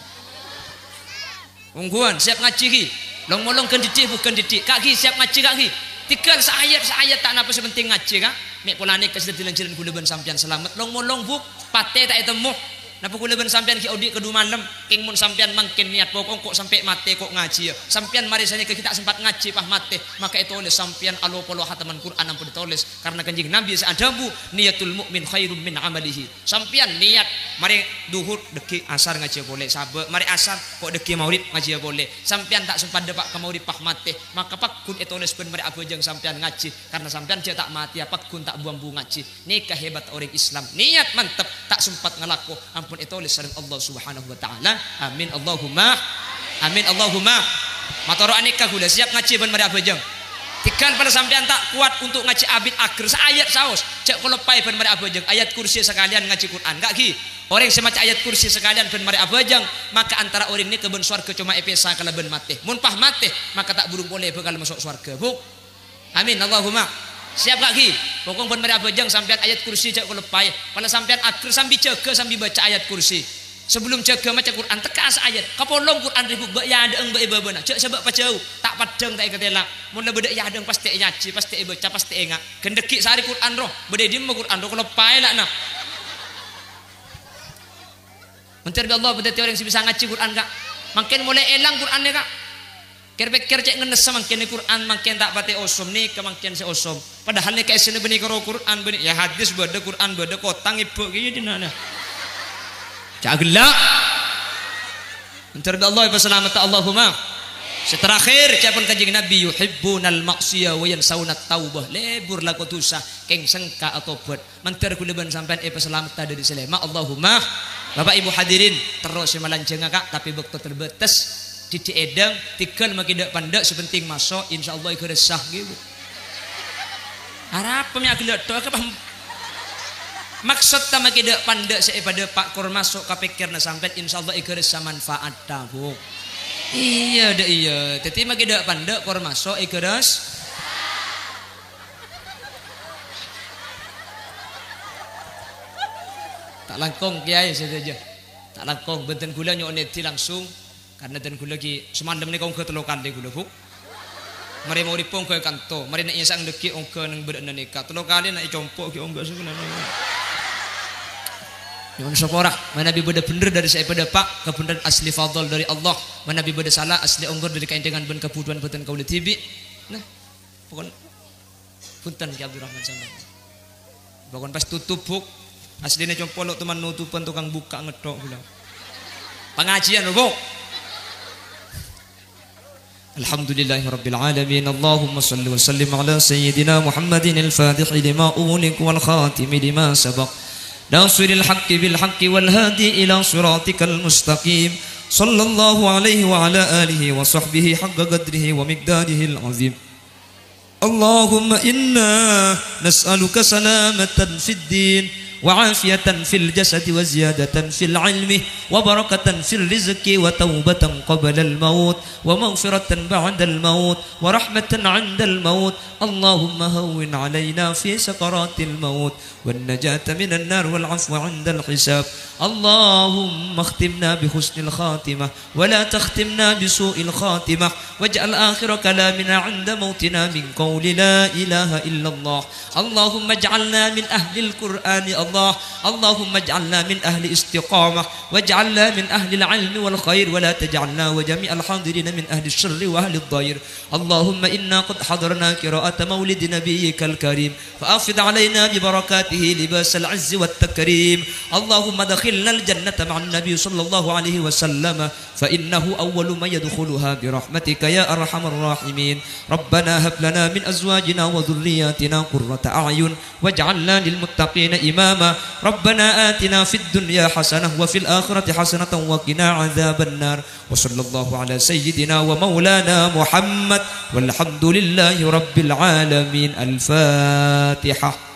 ungguan siap ngaji ki long-molong ken didik bukan didik kak ki siap ngaji kak ki tikel saayat saayat tak napa sepenting ngaji kak mek polane kesedilan-dilan kula ben sampean selamat long-molong buk pate tak temu napa kula ben sampean ki audit kedu malam king mun sampean mangkin niat pokok kok sampai mate kok ngaji ya sampean mari sane ke kita sempat ngaji pah mate maka itu oleh sampean alo polo hataman Quran ampun ditulis karena kanjeng Nabi sadabu niatul mukmin khairum min amalihi sampean niat mari duhur deki asar ngaji boleh sabe mari asar kok deki maurib ngaji boleh sampean tak sempat dapat ke maurib pah mate maka pak kun itu oleh ben mari abojeng sampean ngaji karena sampean je tak mati pak kun tak buang-buang ngaji nikah hebat orang Islam niat mantep tak sempat ngelako ampun itu oleh sareng Allah Subhanahu wa taala. Amin Allahumma amin Allahumma. Matoro anika gula siap ngaji ben mari abajeng. Tikan pada sampean tak kuat untuk ngaji abid akhir saayat saos. Cek kolepai ben mari abajeng ayat kursi sekalian ngaji Quran. Enggak ki. Orang semaca ayat kursi sekalian ben mari abajeng maka antara orang ni keben swarga cuma epesa kala ben mate. Mun pah mate maka tak burung boleh bakal masuk swarga. Buk. Amin Allahumma. Siap gak ki? Pokong ben mari abajeng sampean ayat kursi cek kolepai. Pada sampean akhir sambil jaga sambil baca ayat kursi. Sebelum jaga maca Quran tekas ayat kapolong Quran ribuk bak yadeng bak ibabana jak sebab pajau tak padeng tak ketelak mun bedak yadeng pasti nyaji pasti baca pasti engak gendeki sari Quran roh bede dim Quran roh kalau pae lakna mencerdi Allah bede orang sing bisa ngaji Quran kak makin mulai elang Qurane kak kir-pikir cek ngenes makin Quran makin tak pati osom nih kemangkin se osom padahal nek isine beni karo Quran beni ya hadis bede Quran bede kotang ibu kiye dinana cak gelak, mencari Allah berselamatan Allahumma. Seterakhir, siapa kanjeng Nabi yuhibbunal maksiyah wa yansaunat taubah. Lebur laku tusah, keng sengka atau buat. Mencari kuliban sampai eh berselamatan dari selema Allahumma. Bapak Ibu hadirin, terus semalanjeng kak, tapi waktu terbatas. Cici edang, tikel makin tidak pandai. Sepenting masuk, insya Allah ikut resah gitu. Harap pemiak gelak doa kepam. Maksud sama tidak pandai sepada Pak Kur masuk kapikir na sampai insya Allah ikut sama manfaat tahu. Iya deh iya. Tetapi makin tidak pandai Kur masuk ikut res. Tak langkong kiai saja. Tak langkong benten gula nyoneti langsung. Karena benten gula ki semandem ni kau ke telokan deh gula buk. Mari mau dipong ke kanto. Mari nak insang deki ong ke neng berenda nikah. Telokan dia nak compok ki ong basuh nana. Yang seorang mana nabi beda bener dari saya pada pak kebenaran asli fadl dari Allah mana nabi beda salah asli onggur dari kain dengan ben kebutuhan beten kau letibi nah bukan punten ya Abdurrahman sama bukan pas tutup buk aslinya cuma polok teman nutupan tukang buka ngedok bilang pengajian buk Alhamdulillahirabbil alamin Allahumma shalli wa sallim ala sayyidina Muhammadin al-fatih lima ulik wal khatim lima sabaq ناصر الحق بالحق والهادي إلى صراطك المستقيم صلى الله عليه وعلى آله وصحبه حق قدره ومقداره العظيم اللهم إنا نسألك سلامة في الدين وعافية في الجسد وزيادة في العلم وبركة في الرزق وتوبة قبل الموت ومغفرة بعد الموت ورحمة عند الموت اللهم هون علينا في سكرات الموت والنجاة من النار والعفو عند الحساب اللهم اختمنا بحسن الخاتمة ولا تختمنا بسوء الخاتمة واجعل آخر كلامنا عند موتنا من قول لا إله إلا الله اللهم اجعلنا من أهل القرآن الله اللهم اجعلنا من أهل استقامة واجعلنا من أهل العلم والخير ولا تجعلنا وجميع الحاضرين من أهل الشر وأهل الضير اللهم إنا قد حضرنا قراءة مولد نبيك الكريم فأفض علينا ببركاته لباس العز والتكريم اللهم دخلنا الجنة مع النبي صلى الله عليه وسلم فإنه أول ما يدخلها برحمتك يا أرحم الراحمين ربنا هب لنا من أزواجنا وذرياتنا قرة أعين واجعلنا للمتقين إماما ربنا آتنا في الدنيا حسنة وفي الآخرة حسنة وقنا عذاب النار وصلى الله على سيدنا ومولانا محمد والحمد لله رب العالمين الفاتحة